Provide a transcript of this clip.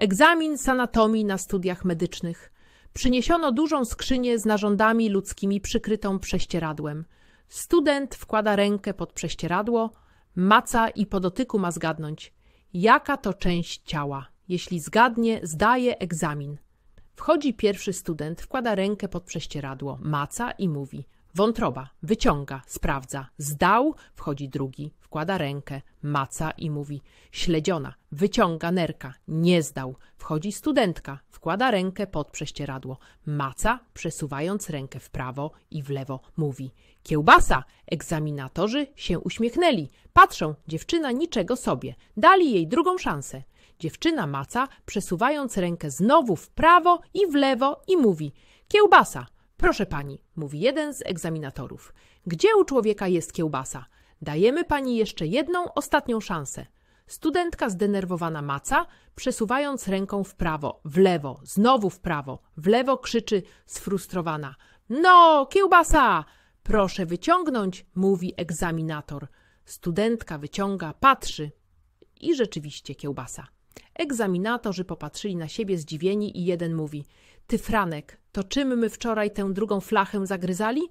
Egzamin z anatomii na studiach medycznych. Przyniesiono dużą skrzynię z narządami ludzkimi przykrytą prześcieradłem. Student wkłada rękę pod prześcieradło, maca i po dotyku ma zgadnąć, jaka to część ciała. Jeśli zgadnie, zdaje egzamin. Wchodzi pierwszy student, wkłada rękę pod prześcieradło, maca i mówi: wątroba, wyciąga, sprawdza. Zdał, wchodzi drugi, wkłada rękę, maca i mówi: śledziona, wyciąga, nerka, nie zdał. Wchodzi studentka, wkłada rękę pod prześcieradło, maca, przesuwając rękę w prawo i w lewo, mówi: kiełbasa. Egzaminatorzy się uśmiechnęli. Patrzą, dziewczyna niczego sobie. Dali jej drugą szansę. Dziewczyna maca, przesuwając rękę znowu w prawo i w lewo i mówi: kiełbasa. Proszę pani, mówi jeden z egzaminatorów. Gdzie u człowieka jest kiełbasa? Dajemy pani jeszcze jedną, ostatnią szansę. Studentka zdenerwowana maca, przesuwając ręką w prawo, w lewo, znowu w prawo, w lewo, krzyczy sfrustrowana: no, kiełbasa! Proszę wyciągnąć, mówi egzaminator. Studentka wyciąga, patrzy i rzeczywiście kiełbasa. Egzaminatorzy popatrzyli na siebie zdziwieni i jeden mówi: ty, Franek, to czym my wczoraj tę drugą flachę zagryzali?